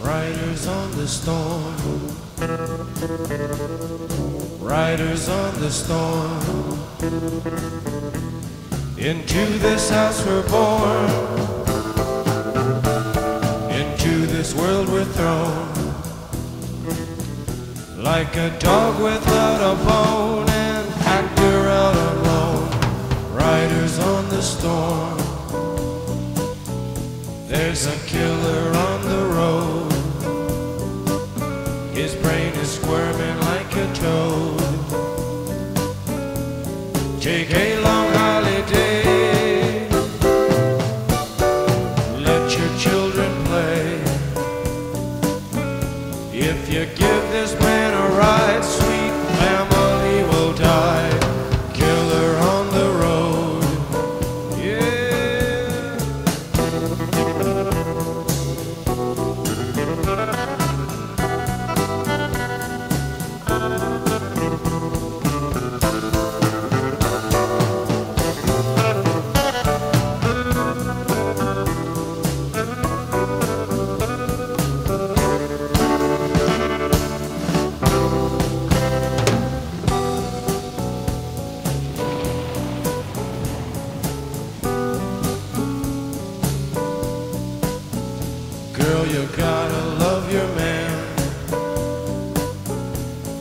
Riders on the storm, riders on the storm. Into this house we're born, into this world we're thrown, like a dog without a bone, an actor out alone. Riders on the storm. There's a killer on the road, his brain is squirming like a toad. J.K. Long holiday, let your children play. If you give this man a ride, sweet family will die. Killer on the road, yeah. Girl, you gotta love your man.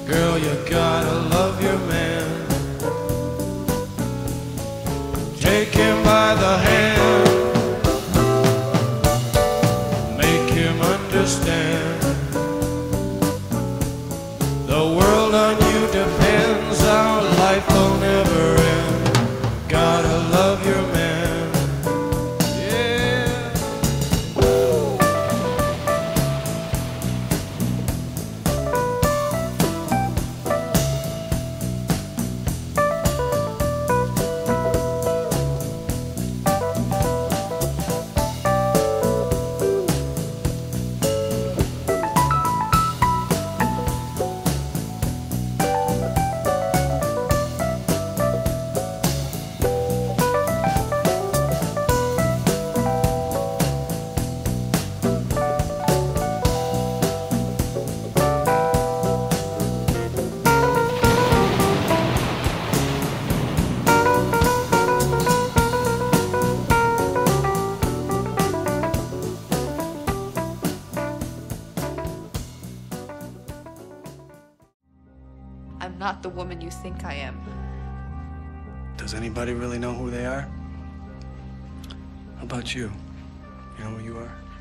Girl, you gotta love your man. Take him by the hand, make him understand. The world on you depends, our life will never end. Gotta love your man. I'm not the woman you think I am. Does anybody really know who they are? How about you? You know who you are?